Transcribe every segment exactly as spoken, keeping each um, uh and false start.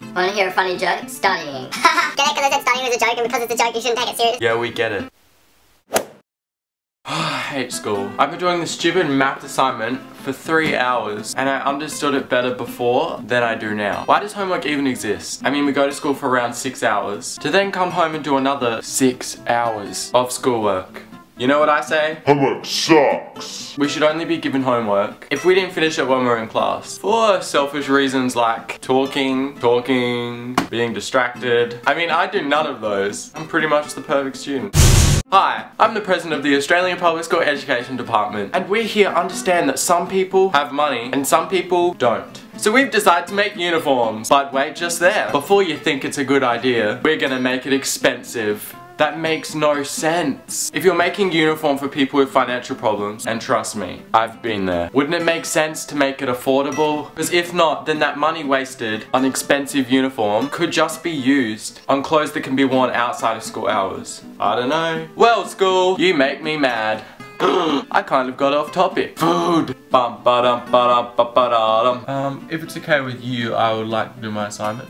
Wanna hear a funny joke? Studying. Get it? Because I said studying was a joke, and because it's a joke, you shouldn't take it seriously. Yeah, we get it. I hate school. I've been doing this stupid math assignment for three hours and I understood it better before than I do now. Why does homework even exist? I mean, we go to school for around six hours to then come home and do another six hours of schoolwork. You know what I say? Homework sucks! We should only be given homework if we didn't finish it when we were in class. For selfish reasons like talking, talking, being distracted. I mean, I do none of those. I'm pretty much the perfect student. Hi, I'm the President of the Australian Public School Education Department, and we here understand that some people have money and some people don't. So we've decided to make uniforms, but wait just there. Before you think it's a good idea, we're gonna make it expensive. That makes no sense. If you're making uniform for people with financial problems, and trust me, I've been there, wouldn't it make sense to make it affordable? Because if not, then that money wasted on expensive uniform could just be used on clothes that can be worn outside of school hours. I don't know. Well, school, you make me mad. I kind of got off topic. Food! Bum ba dum ba dum ba ba dum. Um, if it's okay with you, I would like to do my assignment.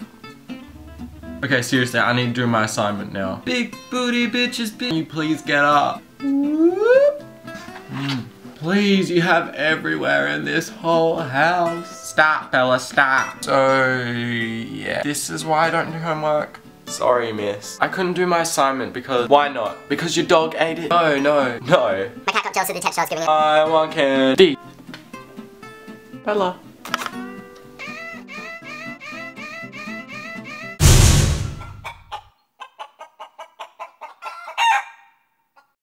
Okay, seriously, I need to do my assignment now. Big booty bitches, can you please get up? Whoop. Mm, please, you have everywhere in this whole house. Stop, Bella, stop. So, yeah. This is why I don't do homework. Sorry, miss. I couldn't do my assignment because... Why not? Because your dog ate it. No, no, no. My cat got jealous of the attention I was giving it. I want candy. Bella.